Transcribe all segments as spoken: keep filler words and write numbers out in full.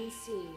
unseen.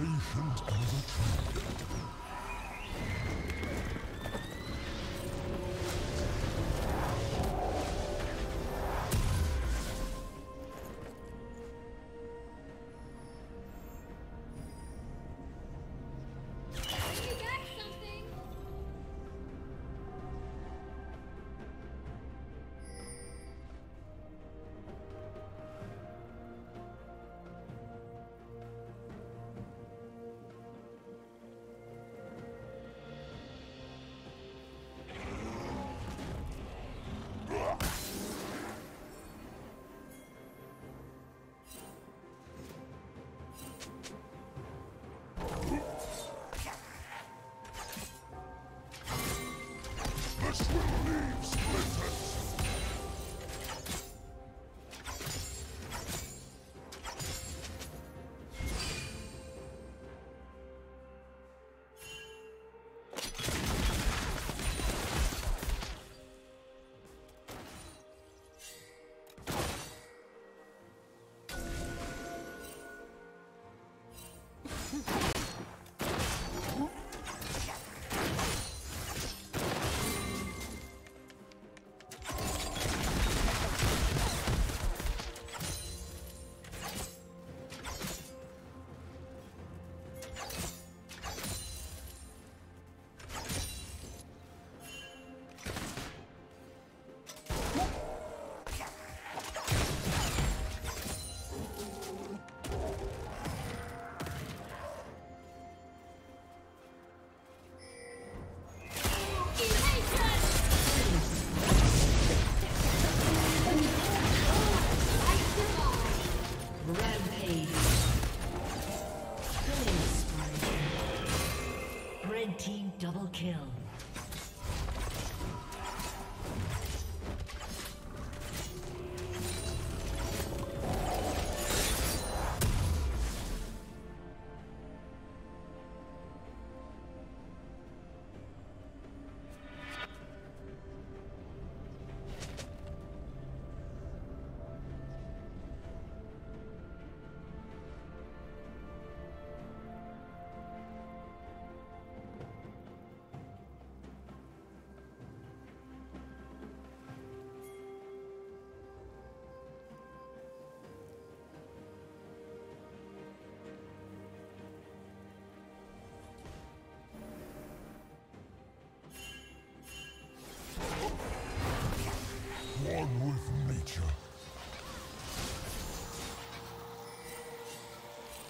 patient as a child.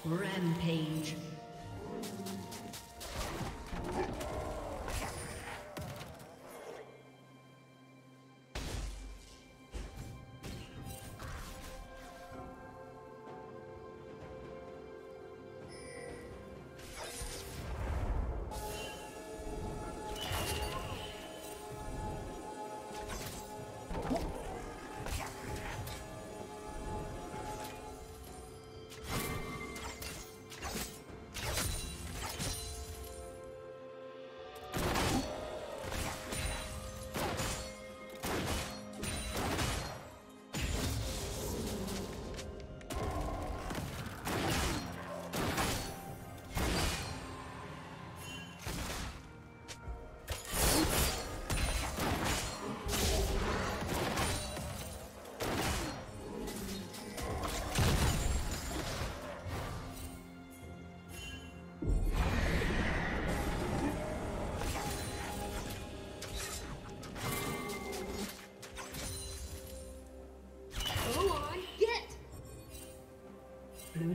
Rampage. Blue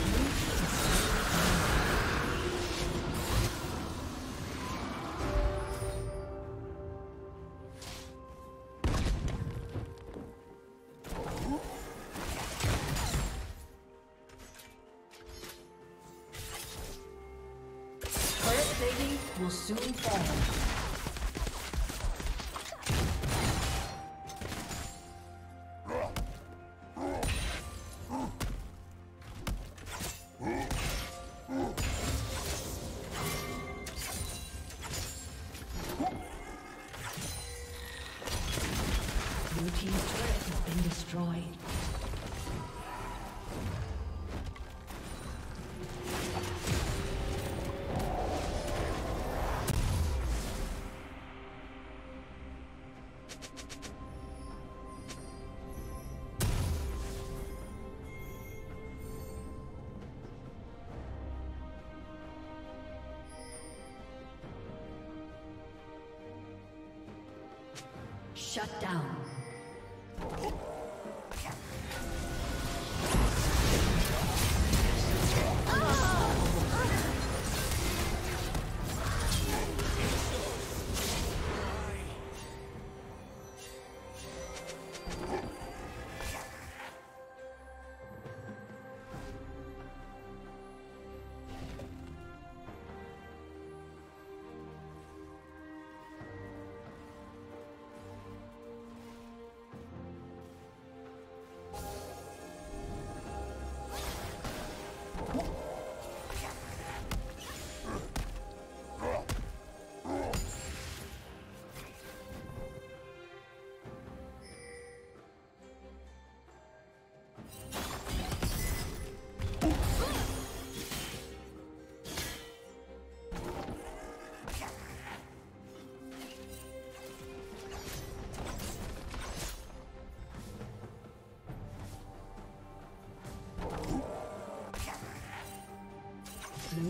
Turret plating will soon fall. Blue team's turret has been destroyed. Shut down. Blue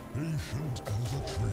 Patient as a tree.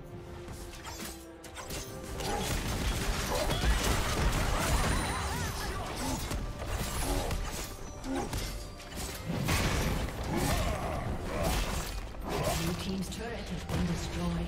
Blue team's turret has been destroyed.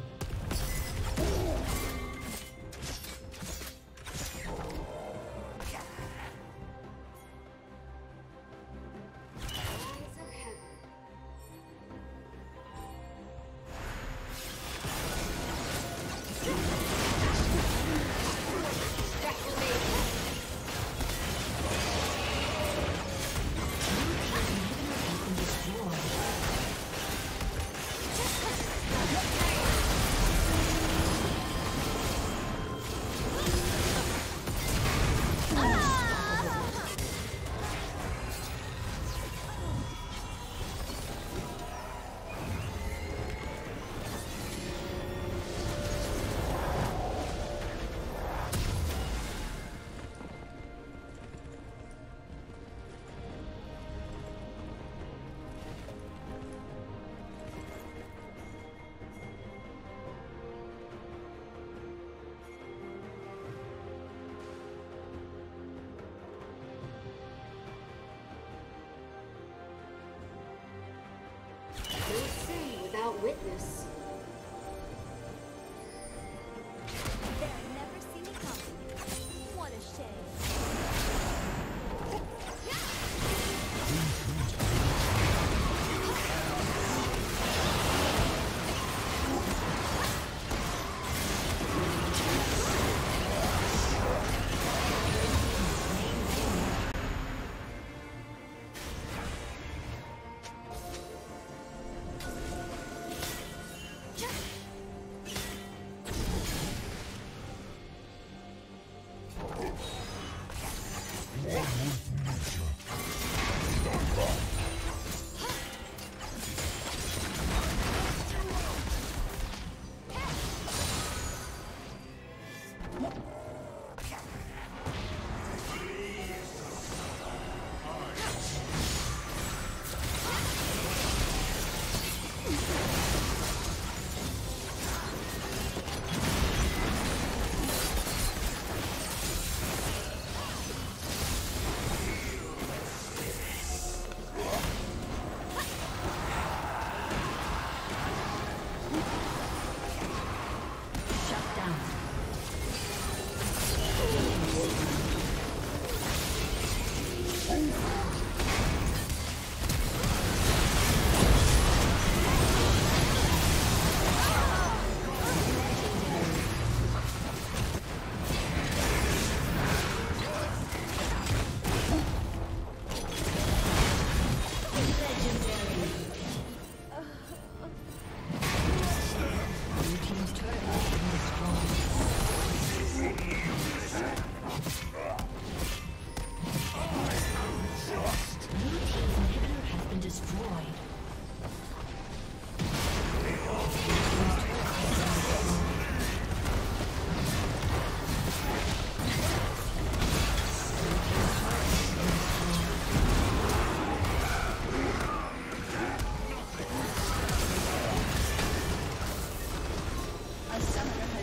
Witness. A summoner has